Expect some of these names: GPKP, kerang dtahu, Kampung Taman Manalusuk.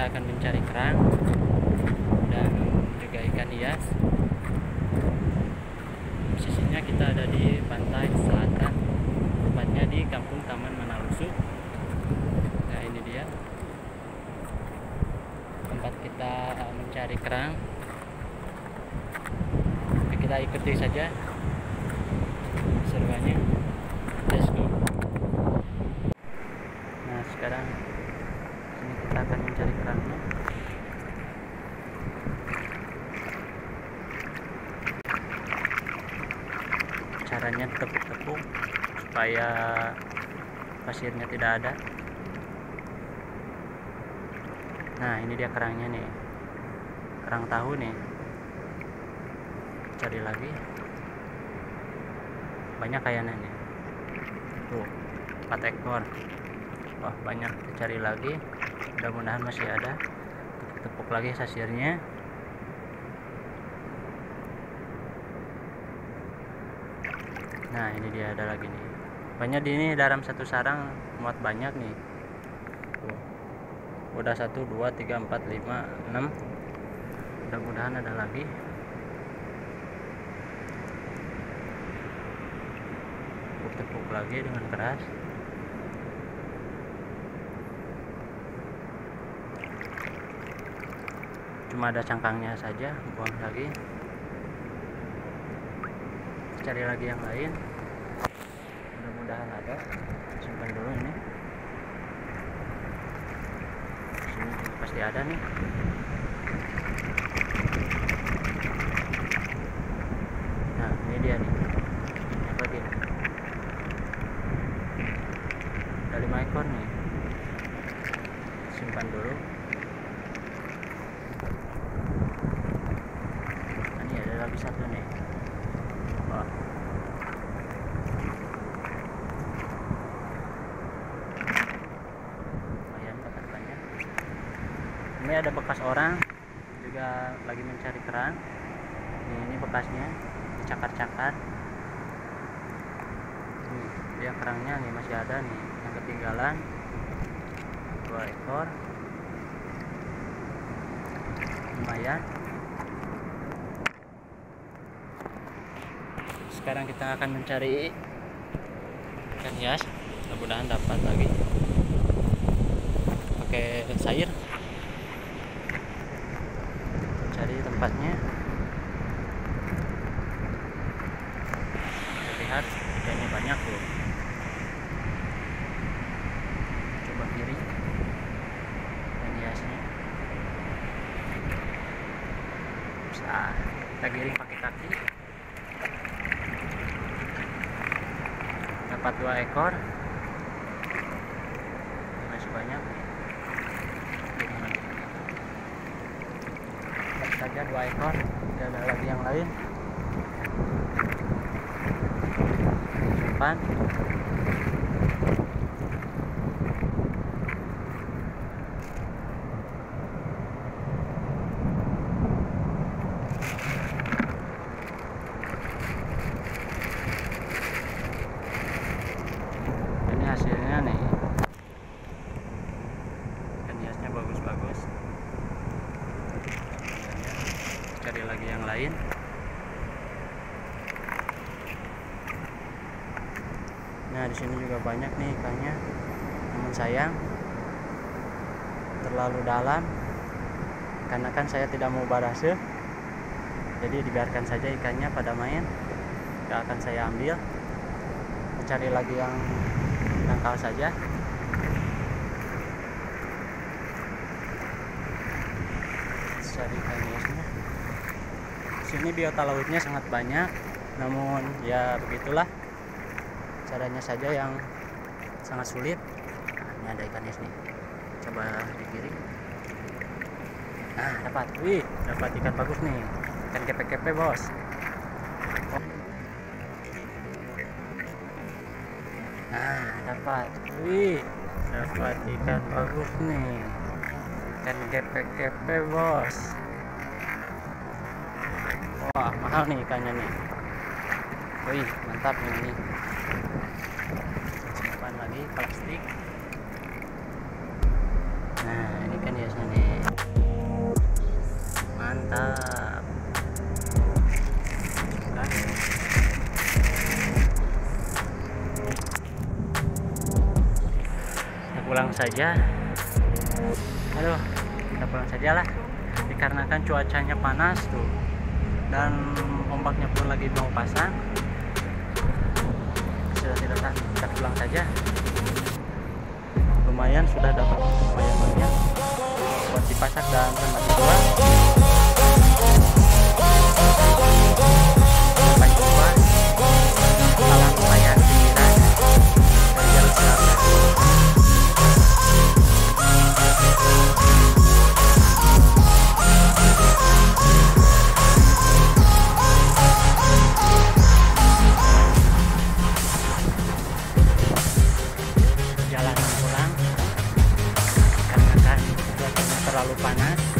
kita akan mencari kerang dan juga ikan hias. Posisinya kita ada di pantai selatan, tempatnya di Kampung Taman Manalusuk. Nah, ini dia tempat kita mencari kerang. Kita ikuti saja seruannya. Let's go. Nah, sekarang ini kita akan mencari kerangnya. Caranya tepuk-tepuk supaya pasirnya tidak ada. Nah, ini dia kerangnya nih, kerang tahu nih. Cari lagi, banyak kayaknya nih, tuh 4 ekor. Wah, banyak. Kita cari lagi, mudah-mudahan masih ada. Tepuk lagi sasirnya. Nah, ini dia ada lagi nih, banyak di ini. Dalam satu sarang muat banyak nih, tuh. Udah 1, 2, 3, 4, 5, 6. Mudah-mudahan ada lagi. Tepuk lagi dengan keras. Cuma ada cangkangnya saja, buang lagi. Cari lagi yang lain. Mudah-mudahan ada. Simpan dulu ini. Sini pasti ada nih. Nah, ini dia nih. Apa dia? Ada 5 ekor nih. Simpan dulu. Lagi satu nih. Wah. Lumayan banyak. Ini ada bekas orang juga lagi mencari kerang. Ini bekasnya dicakar-cakar. Dia kerangnya nih masih ada nih, yang ketinggalan 2 ekor. Lumayan. Sekarang kita akan mencari ikan hias, mudah-mudahan dapat lagi. Pakai sayur, cari tempatnya. Kita lihat, ikannya banyak loh. Coba kiri, ikan hiasnya. Bisa kita giring pakai kaki. Dapat 2 ekor, masih banyak. Lepas saja 2 ekor, tidak ada lagi yang lain. Simpan. Hasilnya nih, ikan hiasnya bagus-bagus. Cari lagi yang lain. Nah, di sini juga banyak nih ikannya, namun sayang terlalu dalam, karena kan saya tidak mau barase, jadi dibiarkan saja ikannya pada main. Gak akan saya ambil. Cari lagi yang tangkal saja. Cari ikannya. Sini biota lautnya sangat banyak, namun ya begitulah caranya saja yang sangat sulit. Nah, ini ada ikan hias nih, coba digiring. Nah, dapat. Wih, dapat ikan bagus nih, ikan GPKP bos. Nah, dapat. Wih, dapat ikan bagus nih, ikan GPKP bos. Wah, mahal nih ikannya nih. Wih, mantap ini. Simpan lagi plastik. Nah, ini kan biasanya nih. pulang saja. Aduh, kita pulang sajalah, dikarenakan cuacanya panas tuh dan ombaknya pun lagi mau pasang. Sudah kita pulang saja. Lumayan, sudah dapat lumayan banyak buat dipasak dan tempat dijual. Terlalu panas.